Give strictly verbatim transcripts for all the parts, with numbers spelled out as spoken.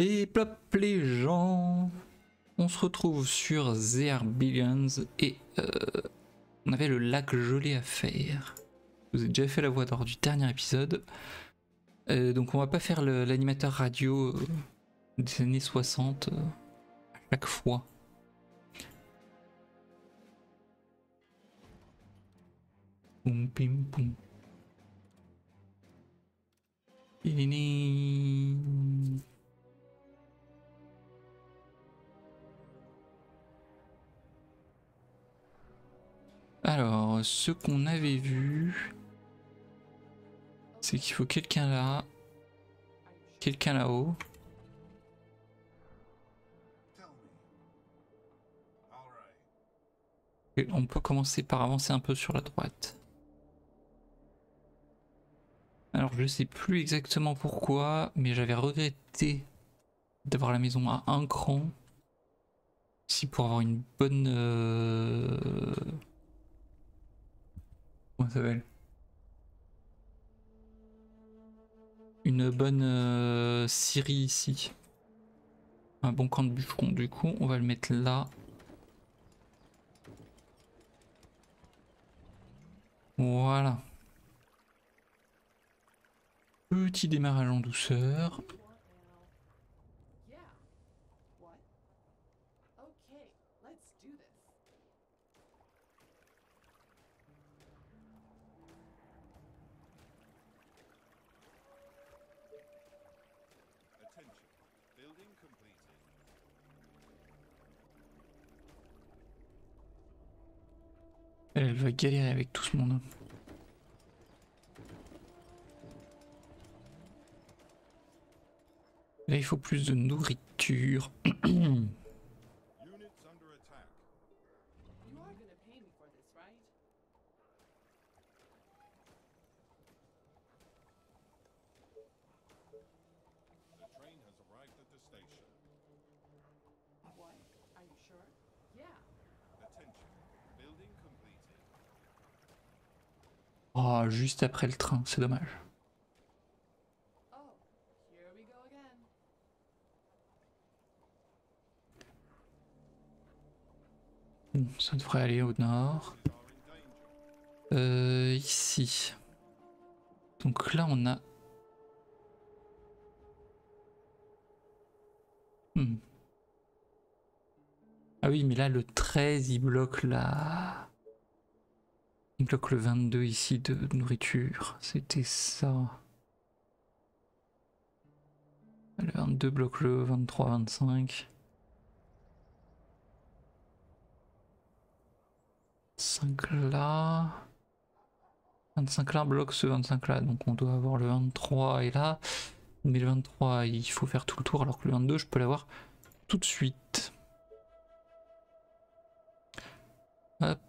Et plop les gens, on se retrouve sur They Are Billions et euh, on avait le lac gelé à faire. Je vous ai déjà fait la voix d'or du dernier épisode. Euh, donc on va pas faire l'animateur radio euh, des années soixante euh, à chaque fois. Poum pim poum. Pidini. Alors, ce qu'on avait vu, c'est qu'il faut quelqu'un là, quelqu'un là-haut. On peut commencer par avancer un peu sur la droite. Alors, je sais plus exactement pourquoi, mais j'avais regretté d'avoir la maison à un cran. Si pour avoir une bonne... Euh Comment ça s'appelle ? Une bonne euh, scierie ici. Un bon camp de bûcheron. Du coup, on va le mettre là. Voilà. Petit démarrage en douceur. Elle va galérer avec tout ce monde. Là, il faut plus de nourriture. Oh, juste après le train, c'est dommage. Ça devrait aller au nord. Euh, ici. Donc là, on a... Hmm. Ah oui, mais là, le treize, il bloque la... Il bloque le vingt-deux ici de nourriture, c'était ça. Le vingt-deux bloque le vingt-trois, vingt-cinq. cinq là. vingt-cinq là bloque ce vingt-cinq là, donc on doit avoir le vingt-trois et là. Mais le vingt-trois, il faut faire tout le tour, alors que le vingt-deux, je peux l'avoir tout de suite. Hop.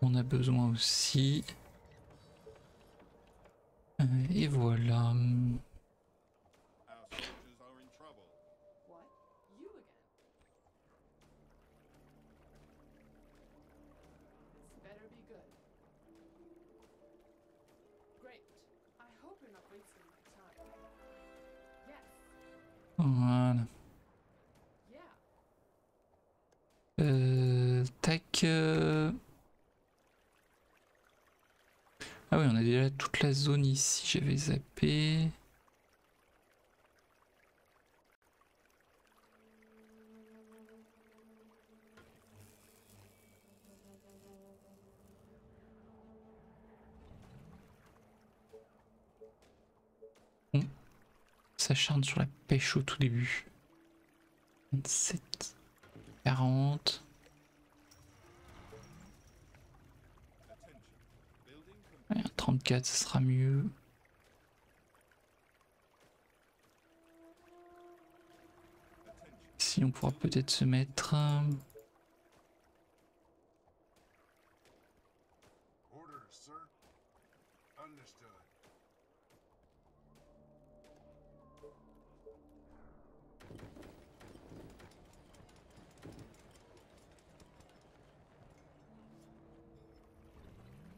On a besoin aussi. Et voilà. Voilà. Euh, tac... Euh... Ah oui, on a déjà toute la zone ici, j'avais zappé. On s'acharne sur la pêche au tout début. vingt-sept, quarante... trente-quatre, ça sera mieux. Ici, on pourra peut-être se mettre...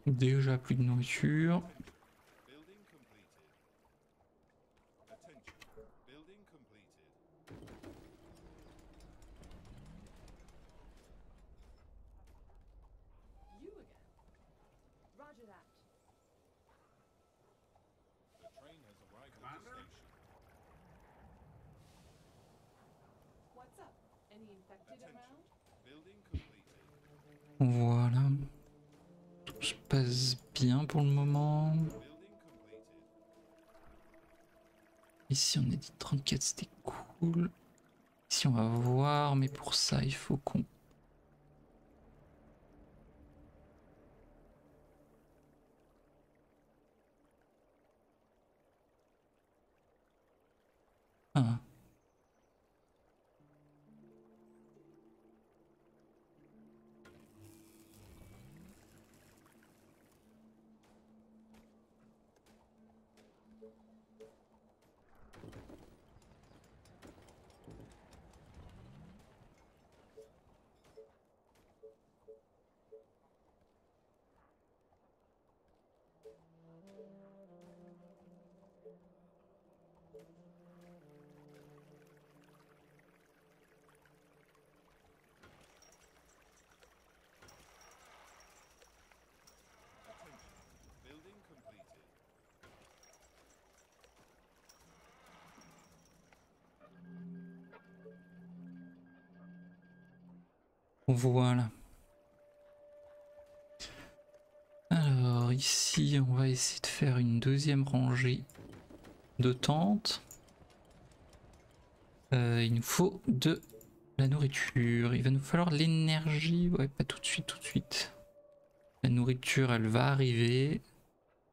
Déjà plus de nourriture. Attention. Building completed. You again? Roger that. The train has arrived at the station. What's up? Any infected around? Building completed. Voilà. Tout se passe bien pour le moment. Ici on est dit trente-quatre, c'était cool. Ici on va voir, mais pour ça il faut qu'on... Ah. Voilà. Alors ici on va essayer de faire une deuxième rangée de tentes. Euh, il nous faut de la nourriture. Il va nous falloir l'énergie. Ouais, pas tout de suite, tout de suite. La nourriture, elle va arriver.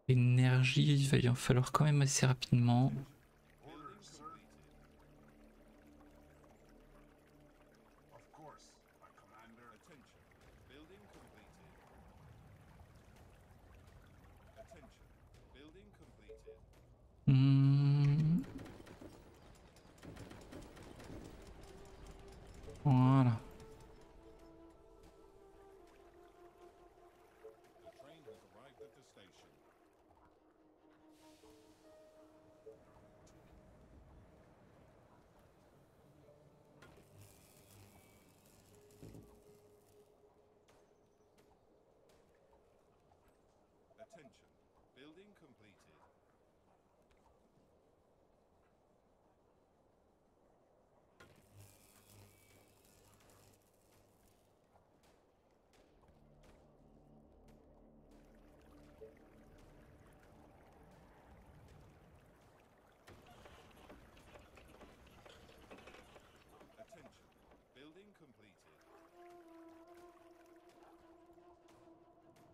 L'énergie, il va y en falloir quand même assez rapidement. Mmh. Voilà. Attention, building completed.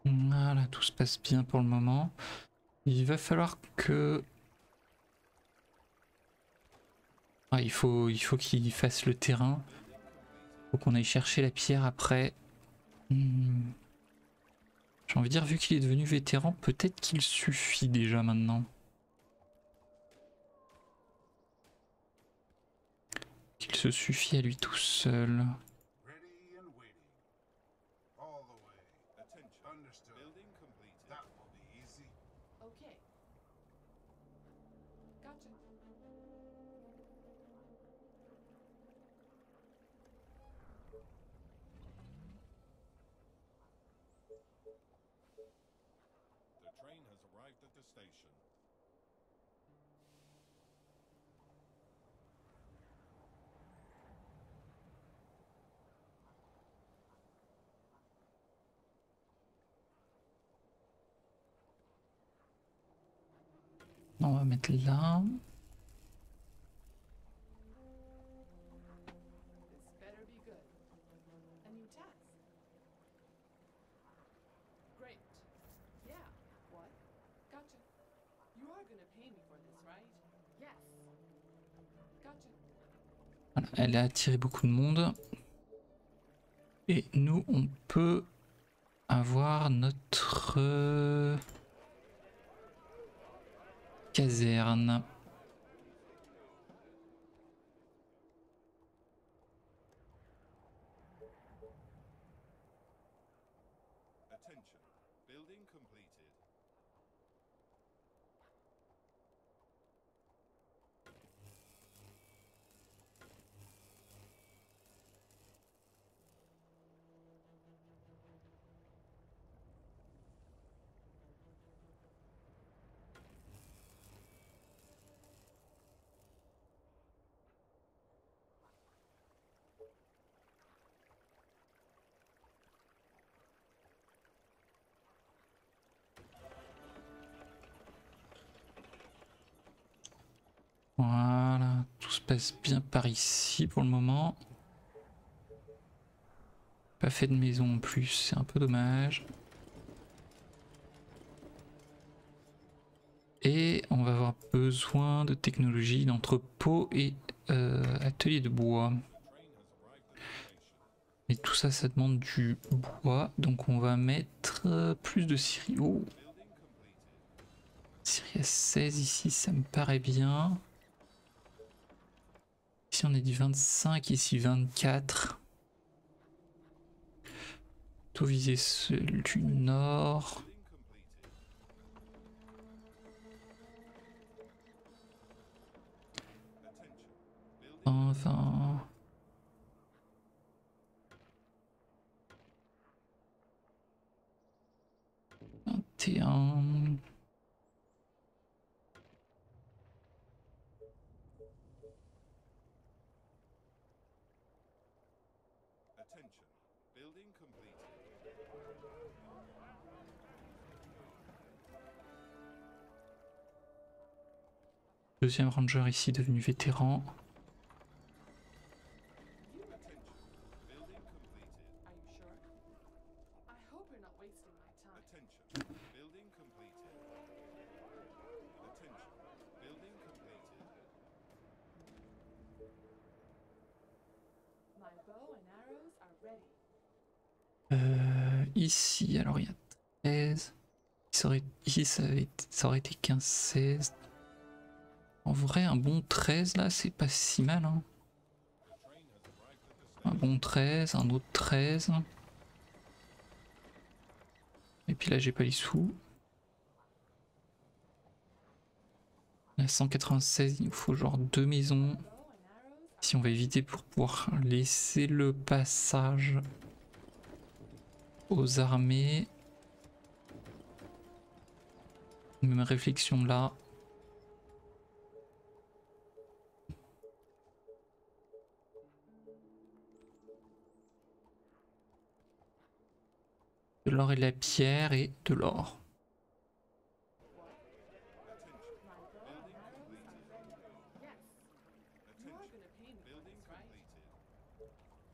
Voilà, tout se passe bien pour le moment. Il va falloir que... Ah, il faut, il faut qu'il fasse le terrain. Il faut qu'on aille chercher la pierre après. Hmm. J'ai envie de dire, vu qu'il est devenu vétéran, peut-être qu'il suffit déjà maintenant. Qu'il se suffit à lui tout seul. On va mettre là. Voilà, elle a attiré beaucoup de monde. Et nous, on peut avoir notre... Euh caserne. Attention. Building completed. Voilà, tout se passe bien par ici pour le moment. Pas fait de maison en plus, c'est un peu dommage. Et on va avoir besoin de technologie d'entrepôt et euh, atelier de bois. Et tout ça, ça demande du bois, donc on va mettre euh, plus de scierie. Oh. Scierie à seize ici, ça me paraît bien. Ici on est du vingt-cinq, ici vingt-quatre. Plutôt viser celui du nord. Enfin... vingt et un... Deuxième ranger ici devenu vétéran. Euh, ici, alors il y a treize. Ça aurait, ici ça, avait, ça aurait été quinze, seize. En vrai, un bon treize là, c'est pas si mal. Hein. Un bon treize, un autre treize. Et puis là, j'ai pas les sous. Là, cent quatre-vingt-seize, il nous faut genre deux maisons. Ici, on va éviter pour pouvoir laisser le passage aux armées. Même réflexion là. De l'or et de la pierre et de l'or.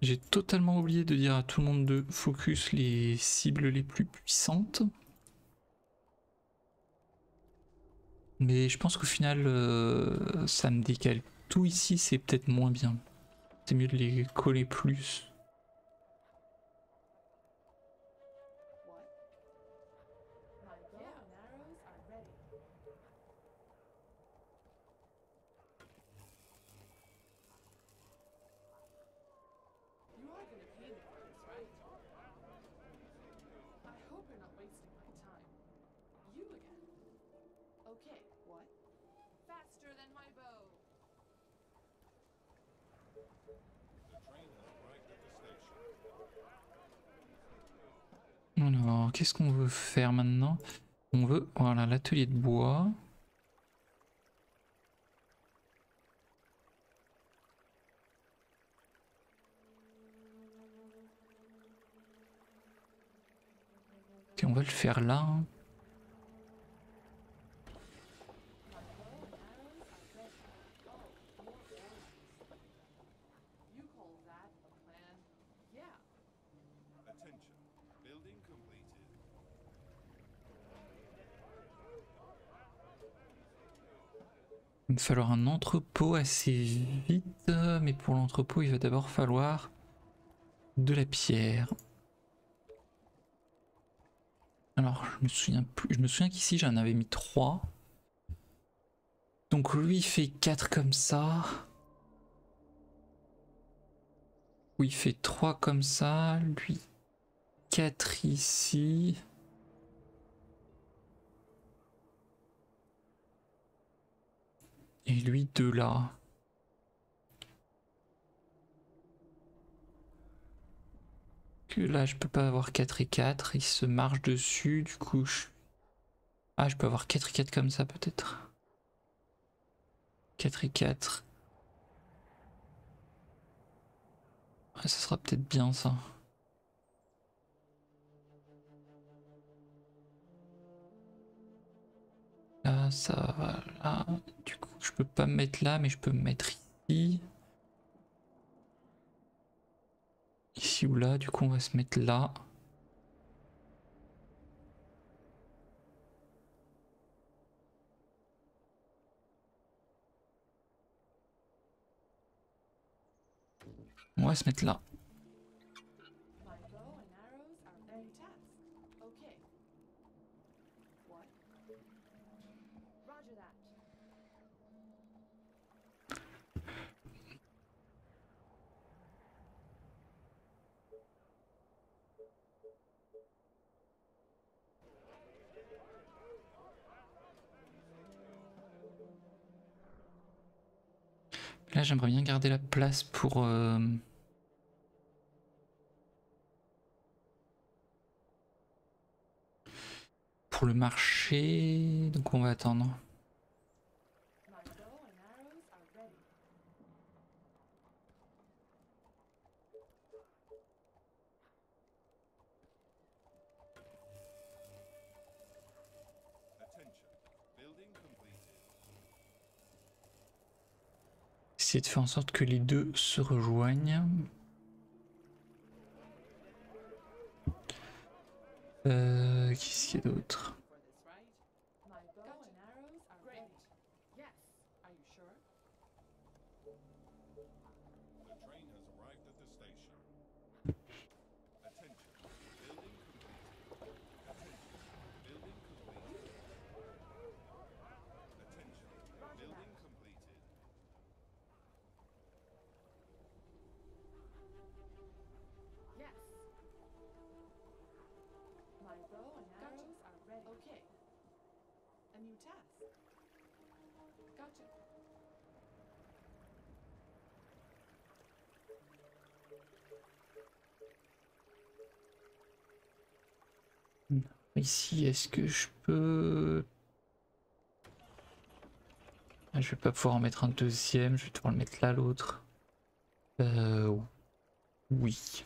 J'ai totalement oublié de dire à tout le monde de focus les cibles les plus puissantes. Mais je pense qu'au final, euh, ça me décale tout ici, c'est peut-être moins bien. C'est mieux de les coller plus. Alors, qu'est-ce qu'on veut faire maintenant? On veut, voilà, l'atelier de bois. Ok, on va le faire là. Hein. Il va falloir un entrepôt assez vite, mais pour l'entrepôt il va d'abord falloir de la pierre. Alors je me souviens plus, je me souviens qu'ici j'en avais mis trois. Donc lui il fait quatre comme ça. Lui il fait trois comme ça, lui quatre ici. Et lui de là. Que là je peux pas avoir quatre et quatre, il se marche dessus, du coup je... Ah je peux avoir quatre et quatre comme ça peut-être. quatre et quatre. Ah, ça sera peut-être bien ça. Là ça va là, du coup Je peux pas me mettre là, mais je peux me mettre ici. Ici ou là, du coup on va se mettre là. On va se mettre là. Là, j'aimerais bien garder la place pour... Euh... pour le marché, donc on va attendre. Essayer de faire en sorte que les deux se rejoignent. Euh, qu'est-ce qu'il y a d'autre? Ici, est-ce que je peux... Ah, je vais pas pouvoir en mettre un deuxième, je vais devoir le mettre là l'autre. Euh... Oui.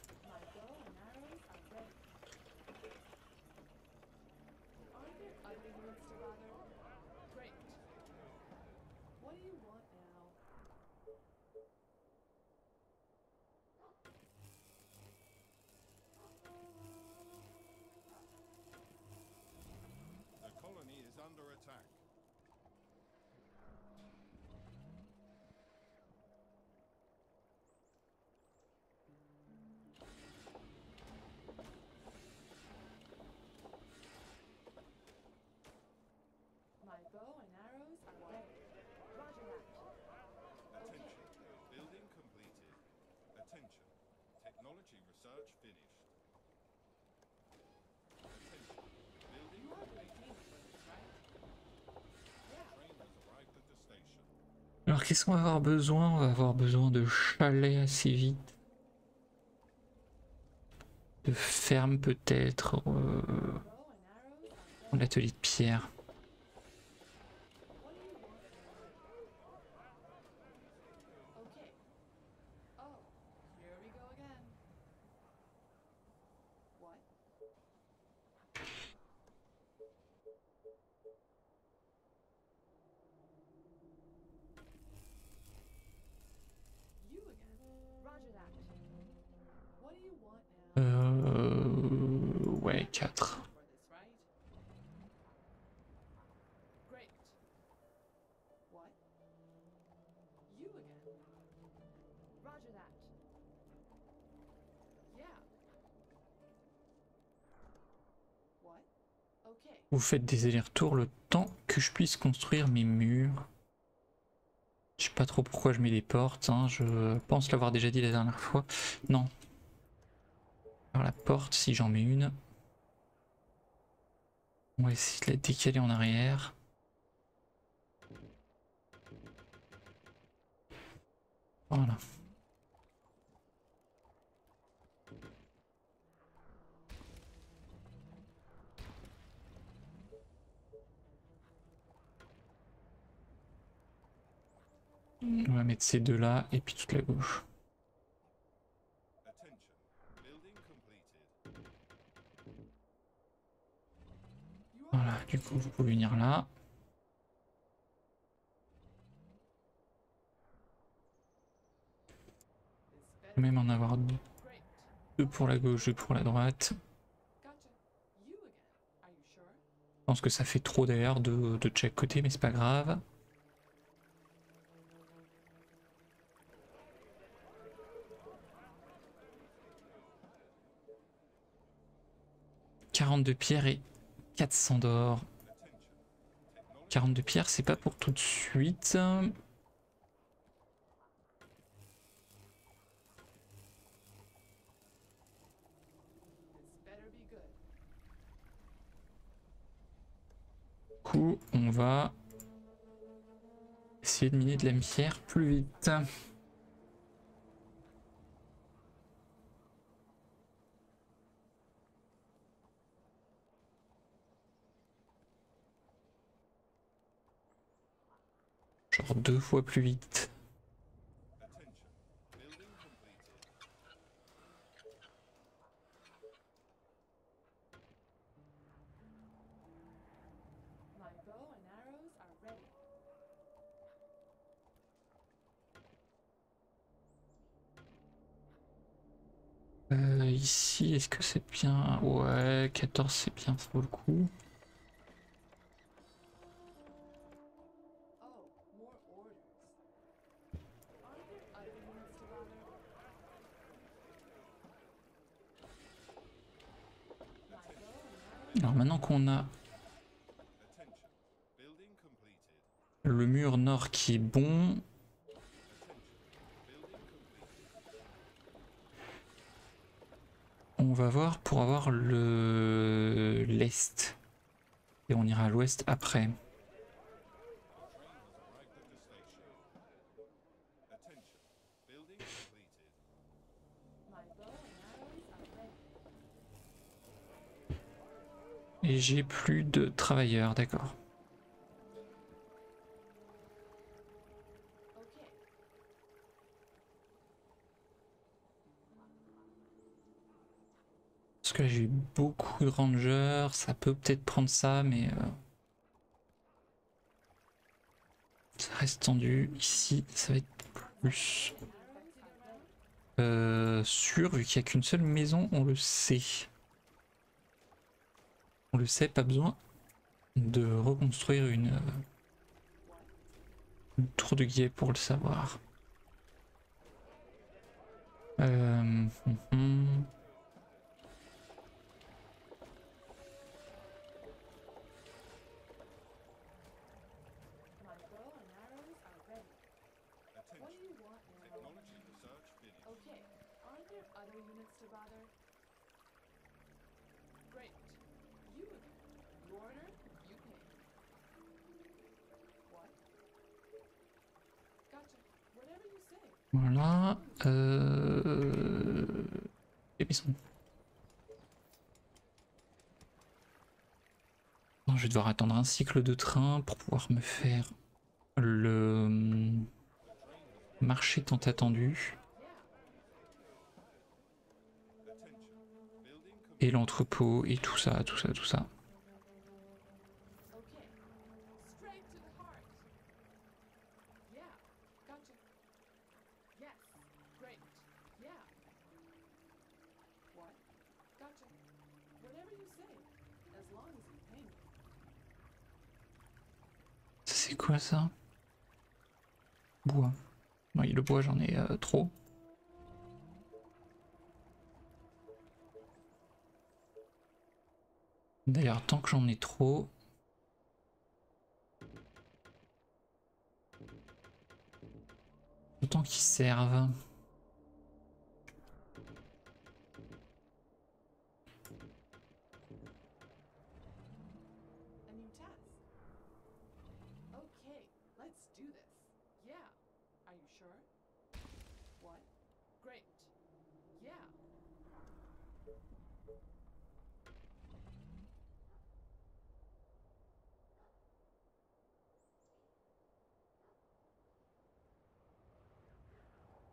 Alors qu'est-ce qu'on va avoir besoin? On va avoir besoin de chalets assez vite. De ferme peut-être. Euh... Un atelier de pierre. Vous faites des allers-retours le temps que je puisse construire mes murs. Je sais pas trop pourquoi je mets des portes, hein. Je pense l'avoir déjà dit la dernière fois. Non. Alors la porte, si j'en mets une. On va essayer de la décaler en arrière. Voilà. On va mettre ces deux là et puis toute la gauche. Voilà, du coup vous pouvez venir là. même en avoir deux. Deux pour la gauche, deux pour la droite. Je pense que ça fait trop d'ailleurs de, de chaque côté, mais c'est pas grave. quarante-deux pierres et quatre cents d'or. quarante-deux pierres, c'est pas pour tout de suite. Coup, on va essayer de miner de la pierre plus vite. Genre deux fois plus vite. Euh, ici, est-ce que c'est bien? Ouais, quatorze c'est bien, ça vaut le coup. Alors maintenant qu'on a le mur nord qui est bon, on va voir pour avoir le l'est et on ira à l'ouest après. Et j'ai plus de travailleurs, d'accord. Parce que là j'ai eu beaucoup de rangers, ça peut peut-être prendre ça, mais euh, ça reste tendu. Ici, ça va être plus euh, sûr, vu qu'il n'y a qu'une seule maison, on le sait. On le sait, pas besoin de reconstruire une, euh, une tour de guillet pour le savoir. Euh, hum, hum. Voilà, euh... les maisons. Non, je vais devoir attendre un cycle de train pour pouvoir me faire le marché tant attendu. Et l'entrepôt et tout ça, tout ça, tout ça. C'est quoi ça? Bois. Oui, le bois j'en ai euh, trop. D'ailleurs, tant que j'en ai trop... Autant qu'ils servent.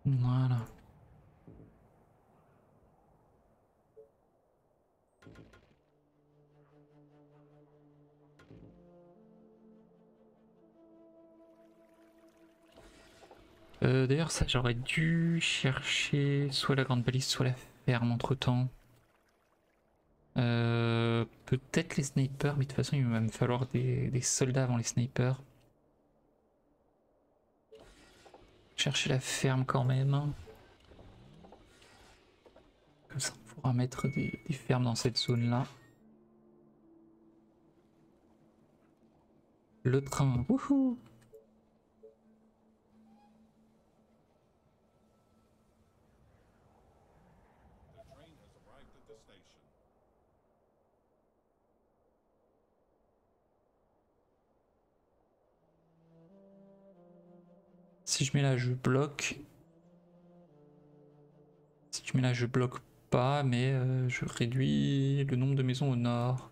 Voilà. Euh, D'ailleurs, ça, j'aurais dû chercher soit la grande balise, soit la ferme entre temps. Euh, Peut-être les snipers, mais de toute façon, il va me falloir des, des soldats avant les snipers. Chercher la ferme quand même. Comme ça, on pourra mettre des, des fermes dans cette zone-là. Le train, wouhou! Si je mets là, je bloque. Si je mets là, je bloque pas, mais euh, je réduis le nombre de maisons au nord.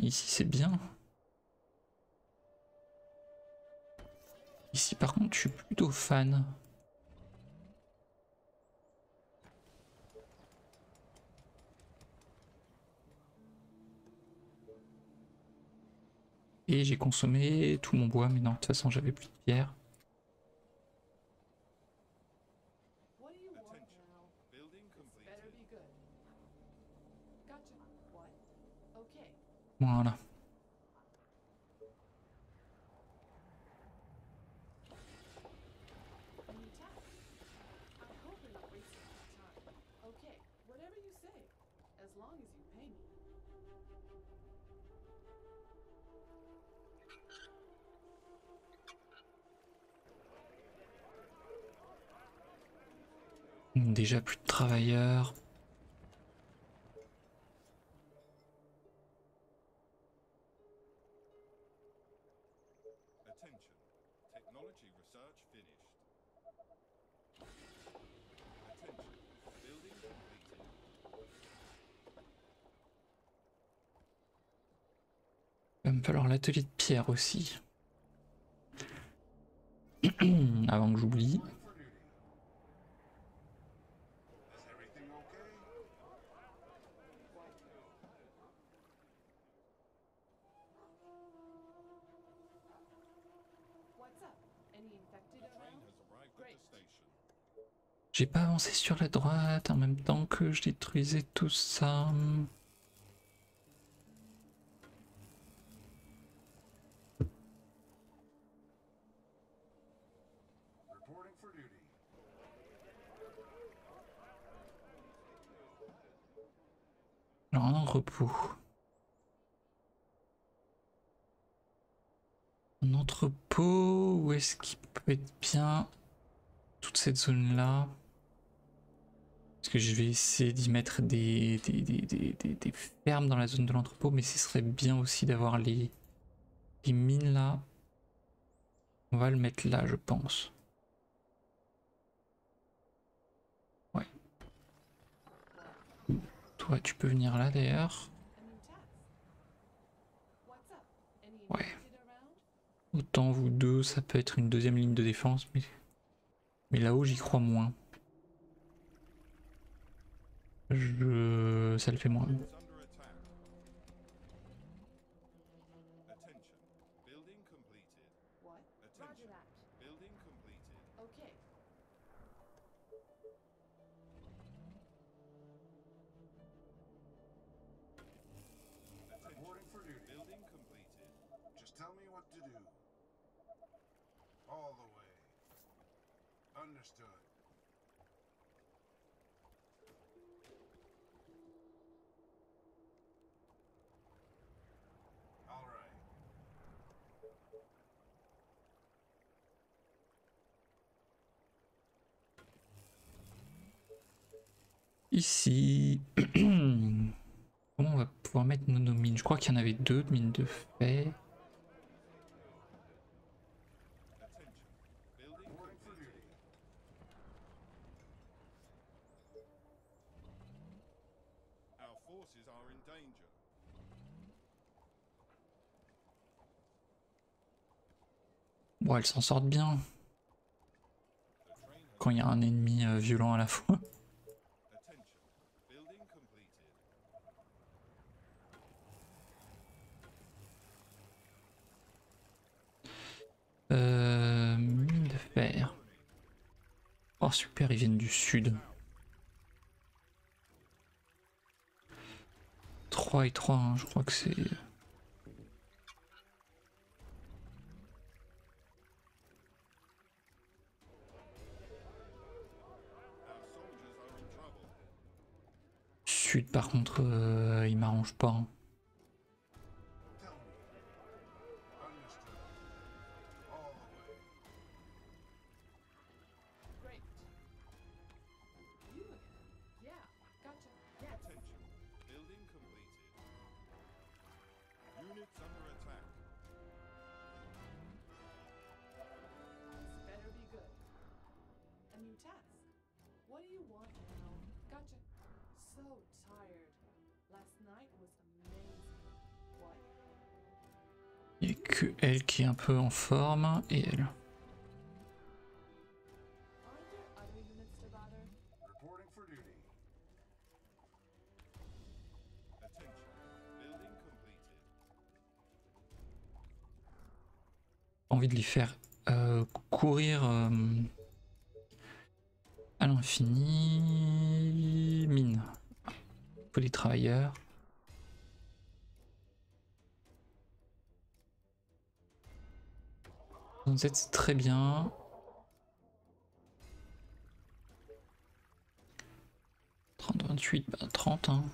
Ici c'est bien. Ici par contre je suis plutôt fan. Et j'ai consommé tout mon bois, mais non, de toute façon j'avais plus de pierre. Voilà. Déjà plus de travailleurs. Alors l'atelier de pierre aussi, avant que j'oublie. J'ai pas avancé sur la droite en même temps que je détruisais tout ça. Repos. Un entrepôt, où est-ce qu'il peut être bien? Toute cette zone-là. Parce que je vais essayer d'y mettre des, des, des, des, des, des fermes dans la zone de l'entrepôt, mais ce serait bien aussi d'avoir les, les mines là. On va le mettre là, je pense. Ouais, tu peux venir là d'ailleurs. Ouais. Autant vous deux, ça peut être une deuxième ligne de défense, mais, mais là-haut j'y crois moins. Je... ça le fait moins. Ici, comment on va pouvoir mettre nos, nos mines? Je crois qu'il y en avait deux de mines de fer. Bon, elles s'en sortent bien quand il y a un ennemi violent à la fois. Euh, mine de fer. Oh super, ils viennent du sud. trois et trois, hein, je crois que c'est... Sud par contre, euh, il m'arrange pas. Hein. Il n'y a que elle qui est un peu en forme et elle. Envie de les faire euh, courir euh, à l'infini. Mine. Polytravailleur. soixante-sept c'est très bien. trente, vingt-huit, bah trente. Hein.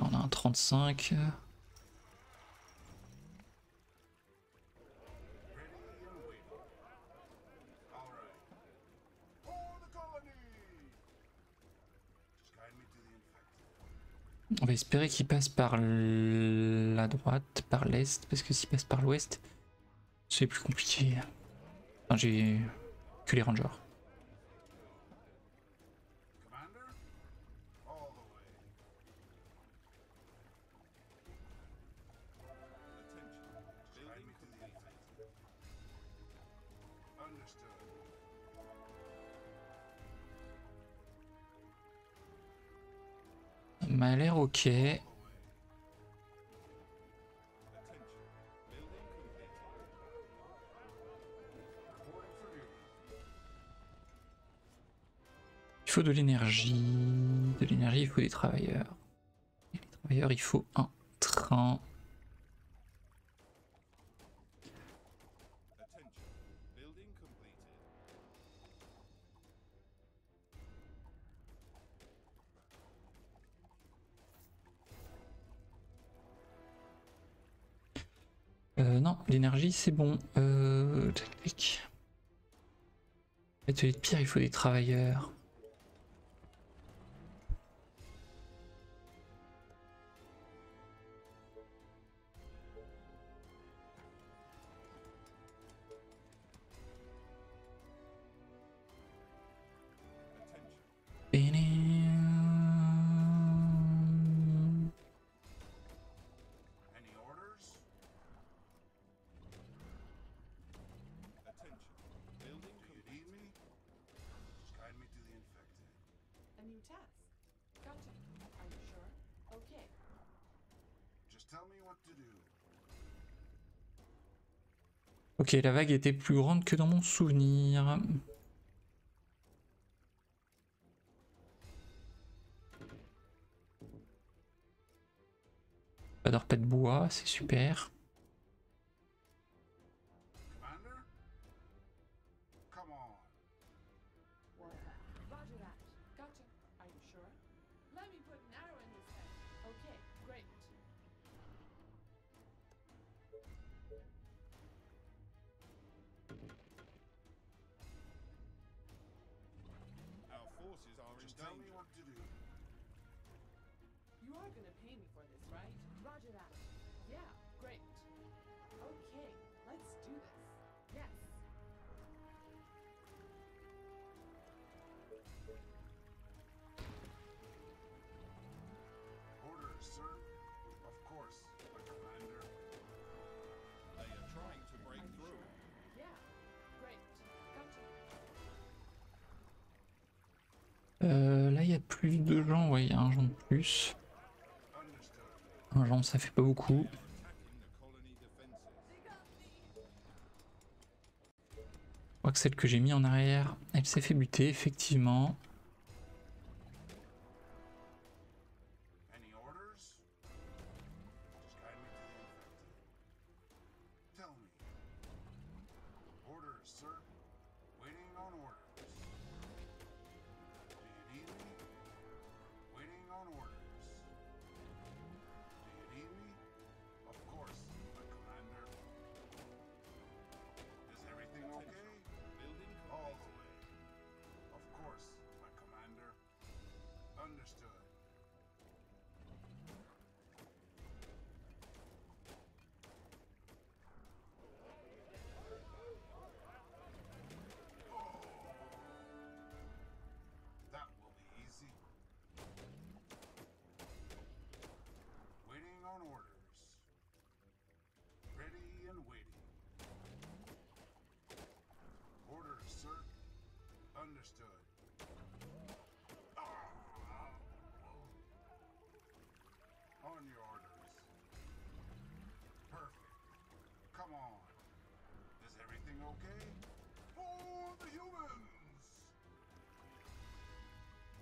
Là, on a un trente-cinq. On va espérer qu'il passe par la droite, par l'est, parce que s'il passe par l'ouest, c'est plus compliqué. Enfin, j'ai que les rangers. M'a l'air ok. Il faut de l'énergie. De l'énergie, il faut des travailleurs. Et les travailleurs, il faut un train. Euh, non, l'énergie c'est bon. Euh... L'atelier de pierre, il faut des travailleurs. Ok, la vague était plus grande que dans mon souvenir. Pas d'or, pas de bois, c'est super. Euh, là il y a plus de gens, ouais, il y a un genre de plus. Un genre ça fait pas beaucoup. que celle que j'ai mise en arrière, elle s'est fait buter, effectivement.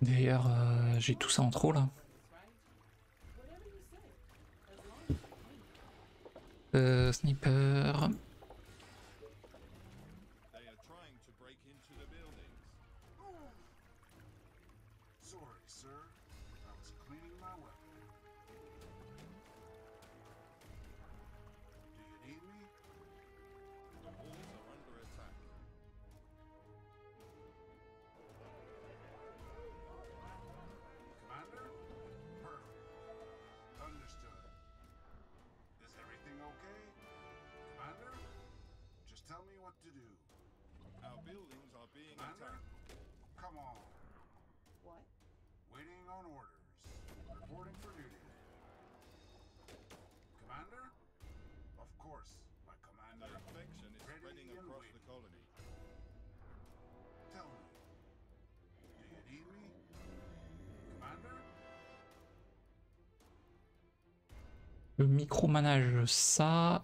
D'ailleurs, euh, j'ai tout ça en trop là. Euh, sniper. Le micromanage, ça...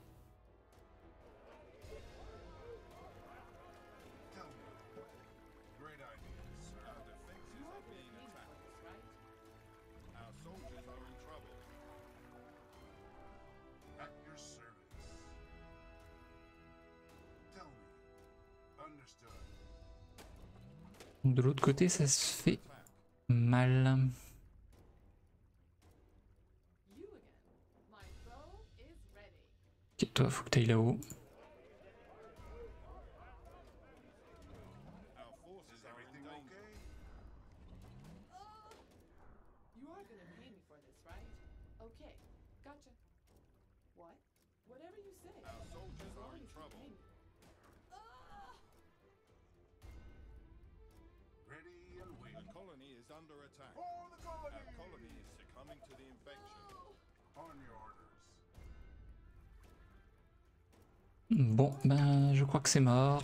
De l'autre côté, ça se fait mal. Ok, toi, faut que t'ailles là-haut. Bon, ben je crois que c'est mort.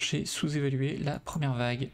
J'ai sous-évalué la première vague.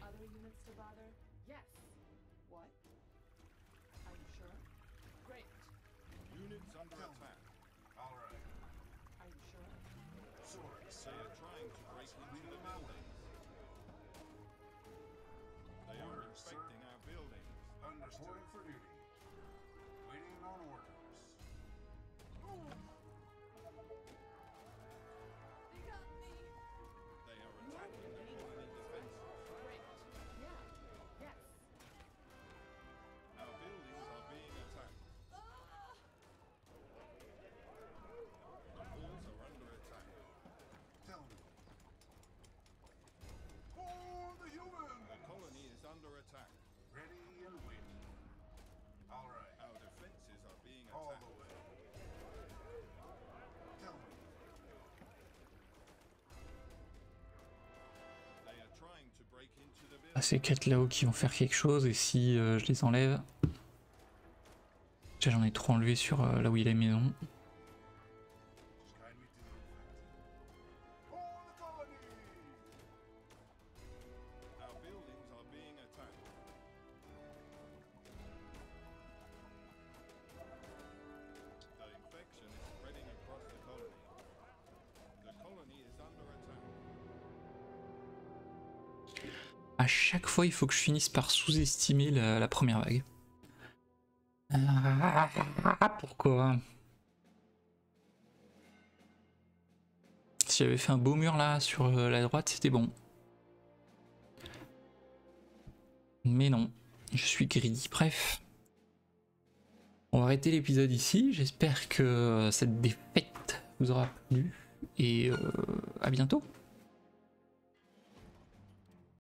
Ah, ces quatre là-haut qui vont faire quelque chose, et si euh, je les enlève... J'en ai trop enlevé sur euh, là où il est la maison. The colony is under attack. à chaque fois il faut que je finisse par sous-estimer la, la première vague. Ah, pourquoi? Si j'avais fait un beau mur là sur la droite, c'était bon. Mais non, je suis greedy, bref. On va arrêter l'épisode ici, j'espère que cette défaite vous aura plu et euh, à bientôt.